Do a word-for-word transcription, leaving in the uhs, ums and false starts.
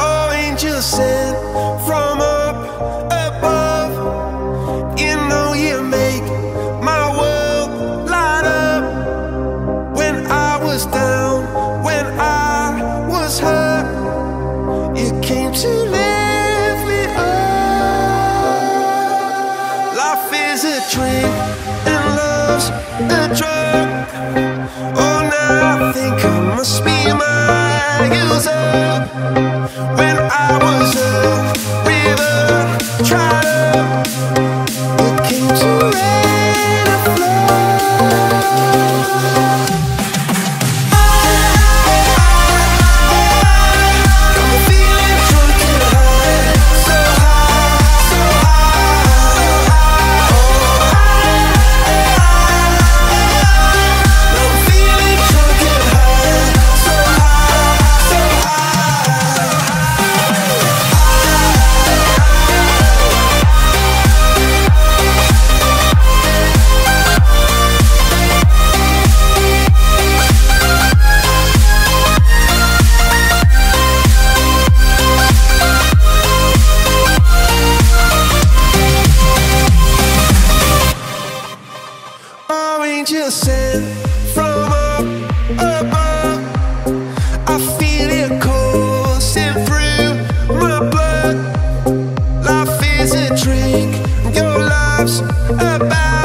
Oh, angels sent from up above, you know you make my world light up. When I was down, when I was hurt, you came to lift me up. Life is a dream and love's a drug. Oh, now I think I must be my user. When I was a river trotter, it came to rain and flood. About